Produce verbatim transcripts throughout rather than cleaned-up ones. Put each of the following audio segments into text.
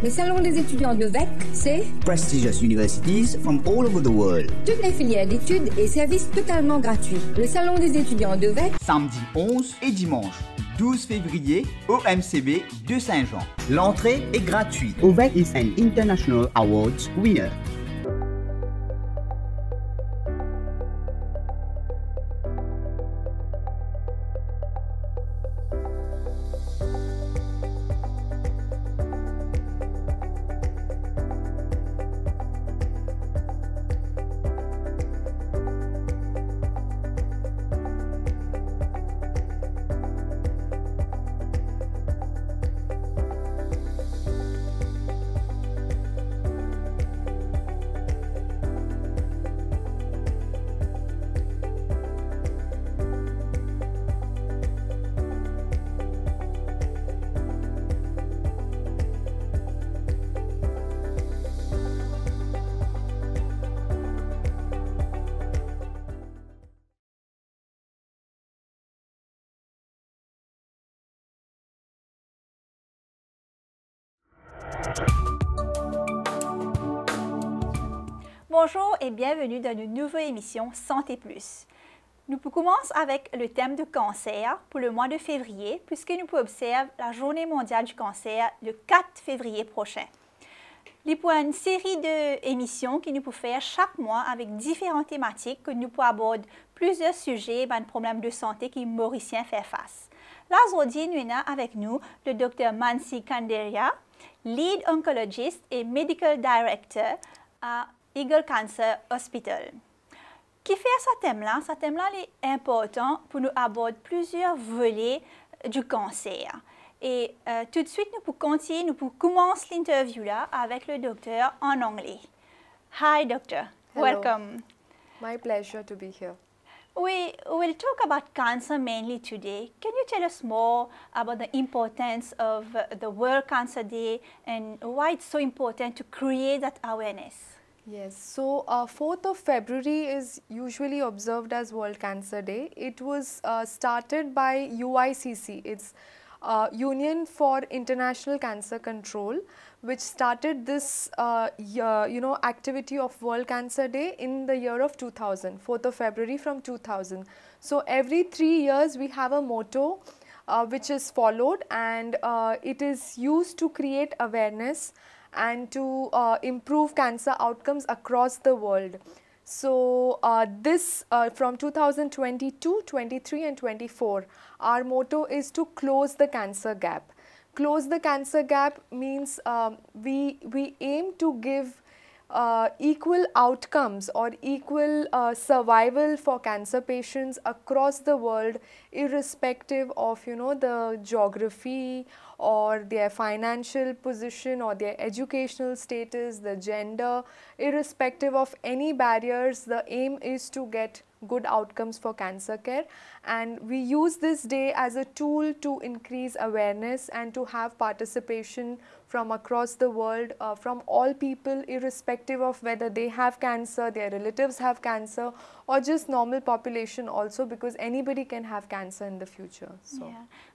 Le salon des étudiants de O V E C, c'est prestigious universities from all over the world. Toutes les filières d'études et services totalement gratuits. Le salon des étudiants de O V E C, samedi onze et dimanche douze février, O M C B de Saint-Jean. L'entrée est gratuite. O V E C is an international awards winner. Bonjour et bienvenue dans une nouvelle émission Santé Plus. Nous commençons avec le thème du cancer pour le mois de février, puisque nous pouvons observer la Journée mondiale du cancer le quatre février prochain. Il y a une série d'émissions que nous pouvons faire chaque mois avec différentes thématiques que nous pouvons aborder plusieurs sujets dans les problèmes de santé que les Mauriciens font face. Là, aujourd'hui, nous avons avec nous le Dr Mansi Khanderia, lead oncologist et medical director à Eagle Cancer Hospital. Qui fait ce thème-là? Ce thème-là est important pour nous aborder plusieurs volets du cancer. Et euh, tout de suite, nous pouvons continuer, nous pouvons commencer l'interview là avec le docteur en anglais. Hi, doctor. Hello. Welcome. My pleasure to be here. We will talk about cancer mainly today. Can you tell us more about the importance of the World Cancer Day and why it's so important to create that awareness? Yes, so uh, fourth of February is usually observed as World Cancer Day. It was uh, started by U I C C, it's uh, Union for International Cancer Control, which started this uh, year, you know, activity of World Cancer Day in the year of two thousand, fourth of February from two thousand. So every three years we have a motto uh, which is followed, and uh, it is used to create awareness and to uh, improve cancer outcomes across the world. So uh, this uh, from two thousand twenty-two, twenty-three and twenty-four, our motto is to close the cancer gap. Close the cancer gap means um, we, we aim to give uh, equal outcomes or equal uh, survival for cancer patients across the world, irrespective of, you know, the geography or their financial position or their educational status, the gender, irrespective of any barriers. The aim is to get good outcomes for cancer care, and we use this day as a tool to increase awareness and to have participation from across the world, uh, from all people, irrespective of whether they have cancer, their relatives have cancer, or just normal population also, because anybody can have cancer in the future. So. Yeah.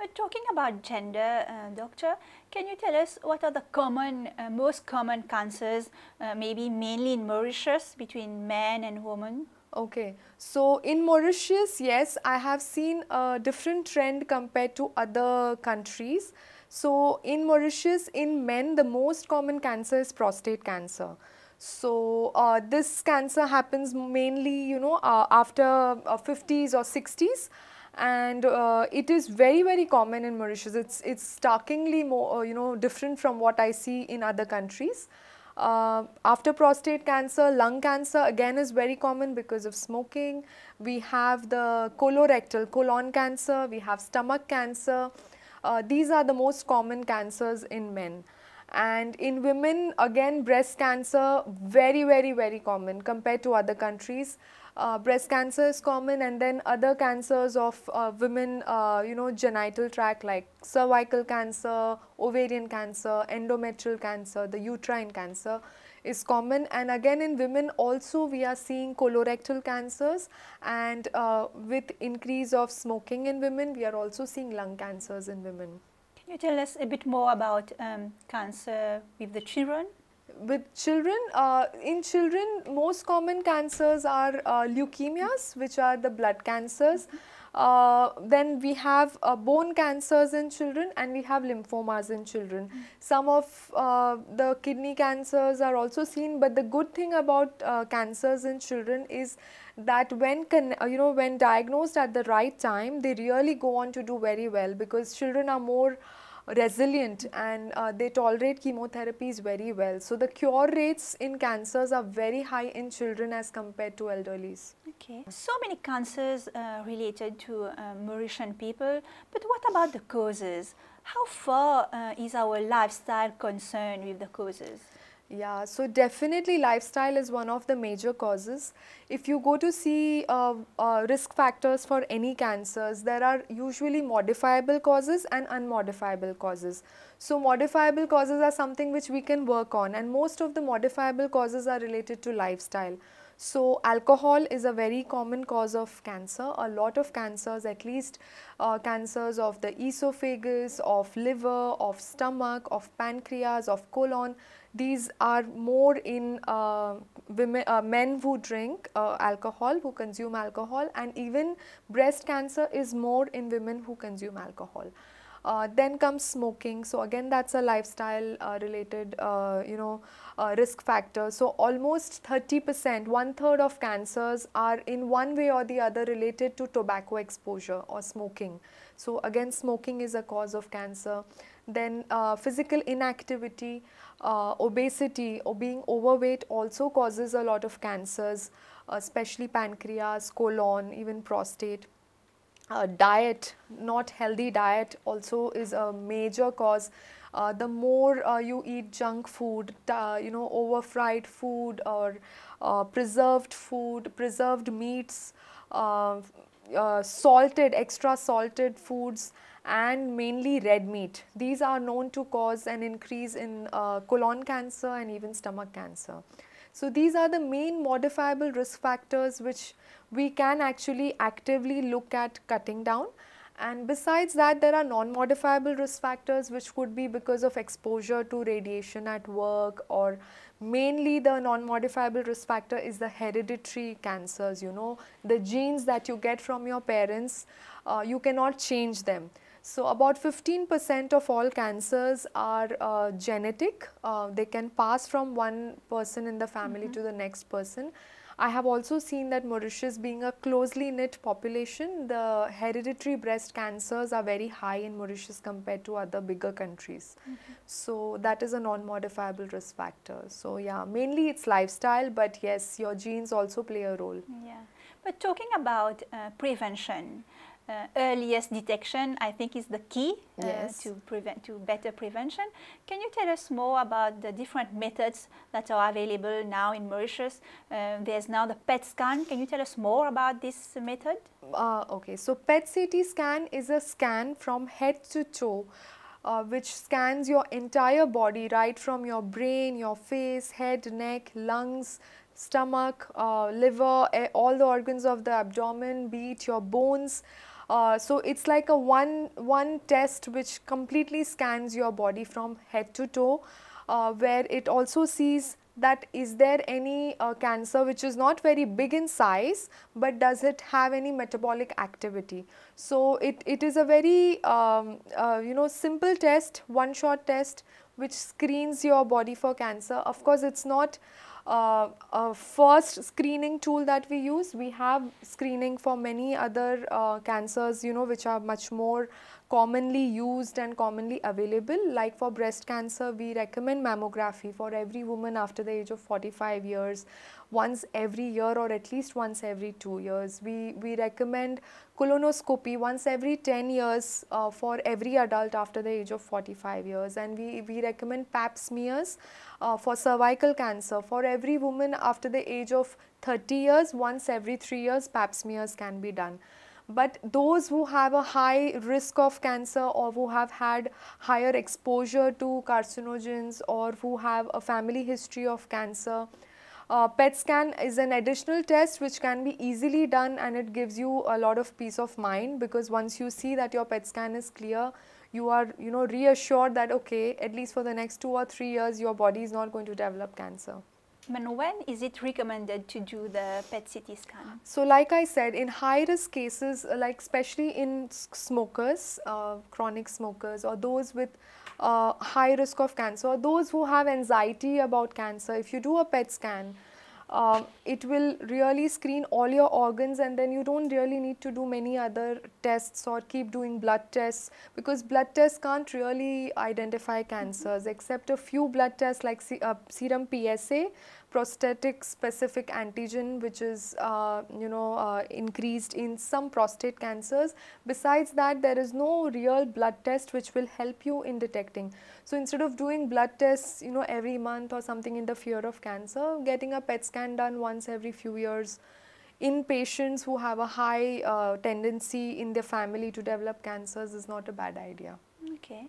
But talking about gender, uh, doctor, can you tell us what are the common, uh, most common cancers, uh, maybe mainly in Mauritius, between men and women? Okay, so in Mauritius, yes, I have seen a different trend compared to other countries. So in Mauritius, in men, the most common cancer is prostate cancer. So uh, this cancer happens mainly, you know, uh, after uh, fifties or sixties. And uh, it is very, very common in Mauritius. It's, it's starkly more, uh, you know, different from what I see in other countries. Uh, after prostate cancer, lung cancer again is very common because of smoking. We have the colorectal, colon cancer, we have stomach cancer. Uh, these are the most common cancers in men. And in women, again, breast cancer, very, very, very common compared to other countries. Uh, breast cancer is common, and then other cancers of uh, women, uh, you know, genital tract, like cervical cancer, ovarian cancer, endometrial cancer, the uterine cancer is common. And again, in women also we are seeing colorectal cancers, and uh, with increase of smoking in women, we are also seeing lung cancers in women. Can you tell us a bit more about um, cancer with the children? With children, uh, in children, most common cancers are uh, leukemias, which are the blood cancers. Uh, then we have uh, bone cancers in children, and we have lymphomas in children. Some of uh, the kidney cancers are also seen, but the good thing about uh, cancers in children is that when can, you know, when diagnosed at the right time, they really go on to do very well, because children are more resilient and uh, they tolerate chemotherapies very well. So the cure rates in cancers are very high in children as compared to elderlies. Okay. So many cancers uh, related to uh, Mauritian people, but what about the causes? How far uh, is our lifestyle concerned with the causes? Yeah, so definitely lifestyle is one of the major causes. If you go to see uh, uh, risk factors for any cancers, there are usually modifiable causes and unmodifiable causes. So modifiable causes are something which we can work on, and most of the modifiable causes are related to lifestyle. So alcohol is a very common cause of cancer. A lot of cancers, at least uh, cancers of the esophagus, of liver, of stomach, of pancreas, of colon, these are more in uh, women, uh, men who drink uh, alcohol, who consume alcohol, and even breast cancer is more in women who consume alcohol. Uh, then comes smoking. So again, that's a lifestyle uh, related, uh, you know, uh, risk factor. So almost thirty percent, one third of cancers are in one way or the other related to tobacco exposure or smoking. So again, smoking is a cause of cancer. Then uh, physical inactivity, uh, obesity or being overweight also causes a lot of cancers, especially pancreas, colon, even prostate. Uh, diet, not healthy diet, also is a major cause. Uh, the more uh, you eat junk food, uh, you know, overfried food or uh, preserved food, preserved meats, uh, uh, salted, extra salted foods, and mainly red meat. These are known to cause an increase in uh, colon cancer and even stomach cancer. So these are the main modifiable risk factors which we can actually actively look at cutting down. And besides that, there are non-modifiable risk factors which could be because of exposure to radiation at work, or mainly the non-modifiable risk factor is the hereditary cancers, you know, the genes that you get from your parents, uh, you cannot change them. So about fifteen percent of all cancers are uh, genetic. Uh, they can pass from one person in the family mm-hmm. to the next person. I have also seen that Mauritius being a closely knit population, the hereditary breast cancers are very high in Mauritius compared to other bigger countries. Mm-hmm. So that is a non-modifiable risk factor. So yeah, mainly it's lifestyle, but yes, your genes also play a role. Yeah, but talking about uh, prevention, Uh, earliest detection, I think, is the key uh, yes. to prevent to better prevention. Can you tell us more about the different methods that are available now in Mauritius? Uh, there's now the P E T scan. Can you tell us more about this method? Uh, okay, so P E T C T scan is a scan from head to toe, uh, which scans your entire body, right from your brain, your face, head, neck, lungs, stomach, uh, liver, all the organs of the abdomen, be it your bones. Uh, so it's like a one, one test which completely scans your body from head to toe, uh, where it also sees that is there any uh, cancer which is not very big in size, but does it have any metabolic activity. So it, it is a very, um, uh, you know, simple test, one shot test, which screens your body for cancer. Of course, it's not Uh, uh, first screening tool that we use. We have screening for many other uh, cancers, you know, which are much more commonly used and commonly available. Like for breast cancer, we recommend mammography for every woman after the age of forty-five years, once every year or at least once every two years. We, we recommend colonoscopy once every ten years uh, for every adult after the age of forty-five years. And we, we recommend pap smears uh, for cervical cancer for every woman after the age of thirty years, once every three years pap smears can be done. But those who have a high risk of cancer or who have had higher exposure to carcinogens or who have a family history of cancer, uh, P E T scan is an additional test which can be easily done, and it gives you a lot of peace of mind, because once you see that your P E T scan is clear, you are, you know, reassured that okay, at least for the next two or three years, your body is not going to develop cancer. And when is it recommended to do the P E T C T scan? So like I said, in high-risk cases, like especially in smokers, uh, chronic smokers, or those with uh, high risk of cancer, or those who have anxiety about cancer, if you do a P E T scan, uh, it will really screen all your organs, and then you don't really need to do many other tests or keep doing blood tests, because blood tests can't really identify cancers, mm-hmm. except a few blood tests like se uh, serum P S A, prostatic specific antigen, which is uh, you know uh, increased in some prostate cancers. Besides that, there is no real blood test which will help you in detecting. So instead of doing blood tests, you know, every month or something in the fear of cancer, getting a P E T scan done once every few years in patients who have a high uh, tendency in their family to develop cancers is not a bad idea. Okay.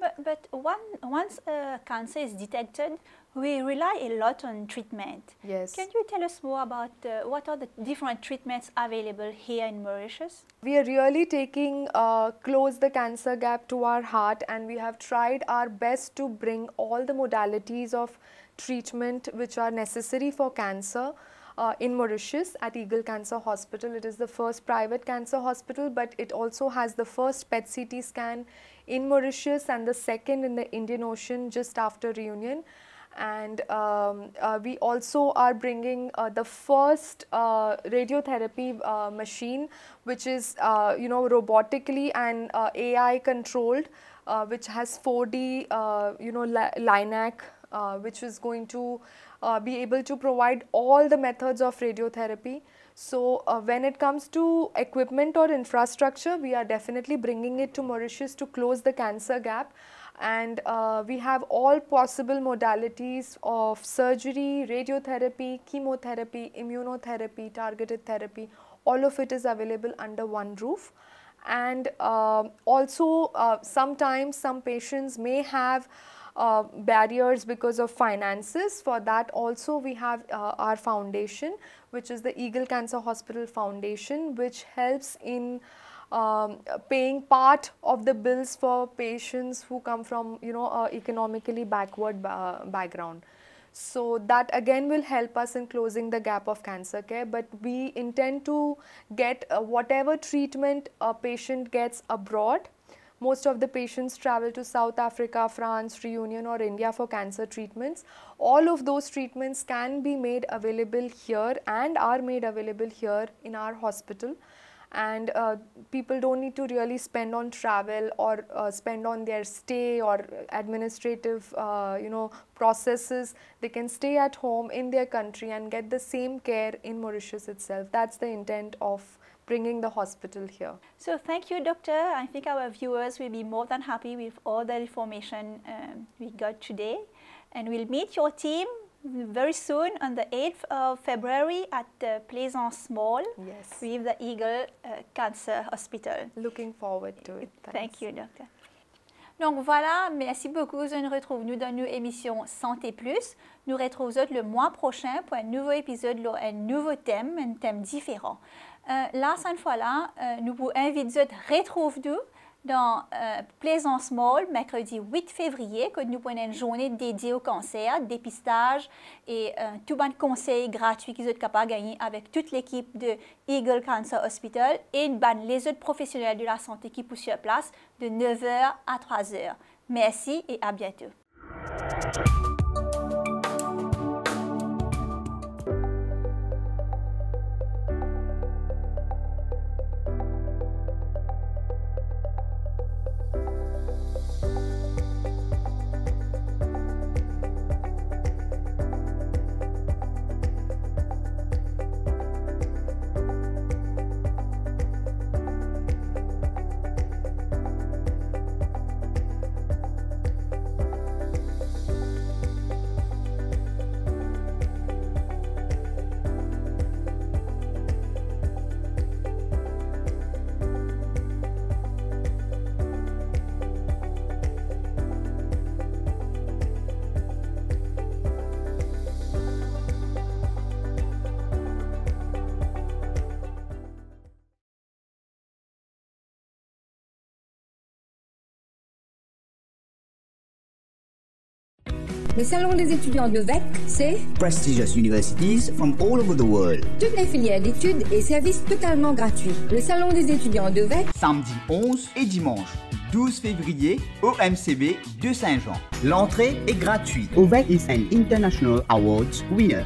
But, but one, once uh, cancer is detected, we rely a lot on treatment. Yes. Can you tell us more about uh, what are the different treatments available here in Mauritius? We are really taking uh, close the cancer gap to our heart, and we have tried our best to bring all the modalities of treatment which are necessary for cancer. Uh, in Mauritius at Eagle Cancer Hospital. It is the first private cancer hospital, but it also has the first P E T C T scan in Mauritius and the second in the Indian Ocean just after reunion. And um, uh, we also are bringing uh, the first uh, radiotherapy uh, machine, which is uh, you know robotically and uh, A I controlled, uh, which has four D uh, you know LINAC, uh, which is going to Uh, be able to provide all the methods of radiotherapy. So uh, when it comes to equipment or infrastructure, we are definitely bringing it to Mauritius to close the cancer gap, and uh, we have all possible modalities of surgery, radiotherapy, chemotherapy, immunotherapy, targeted therapy. All of it is available under one roof. And uh, also uh, sometimes some patients may have Uh, barriers because of finances. For that also we have uh, our foundation, which is the Eagle Cancer Hospital Foundation, which helps in um, paying part of the bills for patients who come from you know uh, economically backward uh, background. So that again will help us in closing the gap of cancer care, but we intend to get uh, whatever treatment a patient gets abroad. Most of the patients travel to South Africa, France, Reunion or India for cancer treatments. All of those treatments can be made available here and are made available here in our hospital. And uh, people don't need to really spend on travel or uh, spend on their stay or administrative uh, you know, processes. They can stay at home in their country and get the same care in Mauritius itself. That's the intent of bringing the hospital here. So thank you, Doctor. I think our viewers will be more than happy with all the information um, we got today. And we'll meet your team very soon on the eighth of February at the Plaisance Mall, yes, with the Eagle uh, Cancer Hospital. Looking forward to it. Thanks. Thank you, Doctor. Donc voilà, merci beaucoup. On nous retrouve nous dans nos émissions Santé Plus. Nous retrouvons le mois prochain pour un nouveau épisode, un nouveau thème, un thème différent. Euh, là, cette fois-là, euh, nous vous invitons à retrouver nous dans euh, Plaisance Mall, mercredi huit février, que nous prenons une journée dédiée au cancer, dépistage et euh, tout bon conseil gratuit qu'ils sont capables de gagner avec toute l'équipe de Eagle Cancer Hospital et ben, les autres professionnels de la santé qui poussent sur place de neuf heures à trois heures. Merci et à bientôt. Les salons des étudiants de O V E C, c'est prestigious universities from all over the world. Toutes les filières d'études et services totalement gratuits. Le salon des étudiants de O V E C, samedi onze et dimanche douze février, O M C B de Saint-Jean. L'entrée est gratuite. O V E C is an international awards winner.